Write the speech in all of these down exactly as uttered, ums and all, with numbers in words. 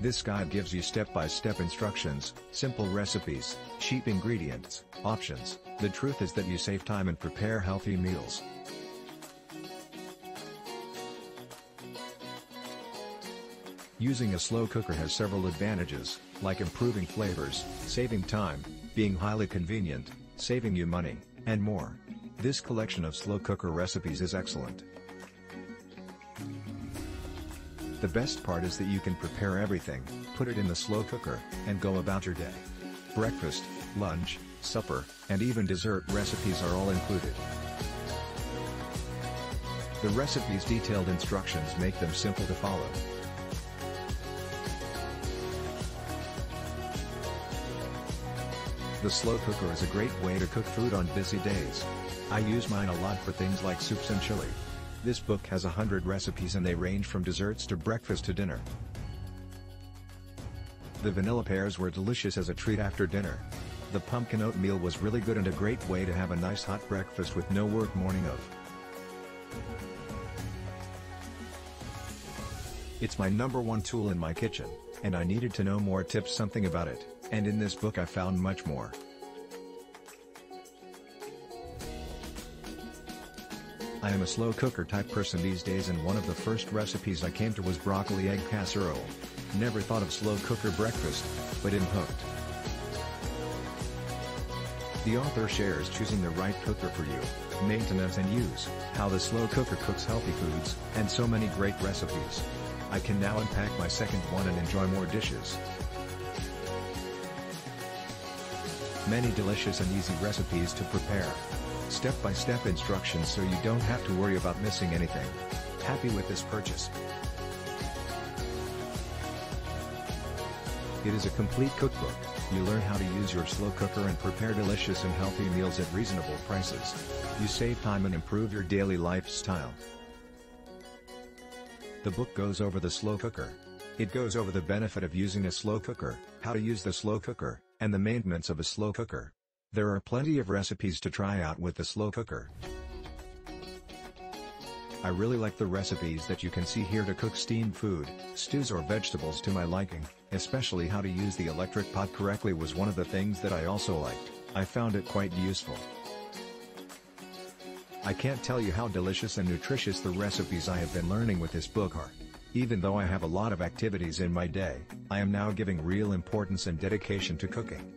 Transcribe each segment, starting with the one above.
This guide gives you step-by-step instructions, simple recipes, cheap ingredients, options. The truth is that you save time and prepare healthy meals. Using a slow cooker has several advantages, like improving flavors, saving time, being highly convenient, saving you money, and more. This collection of slow cooker recipes is excellent. The best part is that you can prepare everything, put it in the slow cooker, and go about your day. Breakfast, lunch, supper, and even dessert recipes are all included. The recipe's detailed instructions make them simple to follow. The slow cooker is a great way to cook food on busy days. I use mine a lot for things like soups and chili. This book has a hundred recipes and they range from desserts to breakfast to dinner. The vanilla pears were delicious as a treat after dinner. The pumpkin oatmeal was really good and a great way to have a nice hot breakfast with no work morning of. It's my number one tool in my kitchen, and I needed to know more tips something about it, and in this book I found much more. I am a slow cooker type person these days, and one of the first recipes I came to was broccoli egg casserole. Never thought of slow cooker breakfast, but I'm hooked. The author shares choosing the right cooker for you, maintenance and use, how the slow cooker cooks healthy foods, and so many great recipes. I can now unpack my second one and enjoy more dishes. Many delicious and easy recipes to prepare. Step-by-step instructions so you don't have to worry about missing anything. Happy with this purchase. It is a complete cookbook. You learn how to use your slow cooker and prepare delicious and healthy meals at reasonable prices. You save time and improve your daily lifestyle. The book goes over the slow cooker. It goes over the benefit of using a slow cooker, how to use the slow cooker, and the maintenance of a slow cooker. There are plenty of recipes to try out with the slow cooker. I really like the recipes that you can see here to cook steamed food, stews or vegetables to my liking, especially how to use the electric pot correctly was one of the things that I also liked. I found it quite useful. I can't tell you how delicious and nutritious the recipes I have been learning with this book are. Even though I have a lot of activities in my day, I am now giving real importance and dedication to cooking.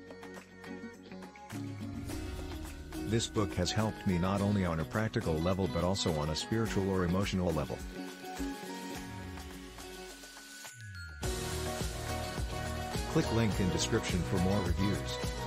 This book has helped me not only on a practical level but also on a spiritual or emotional level. Click link in description for more reviews.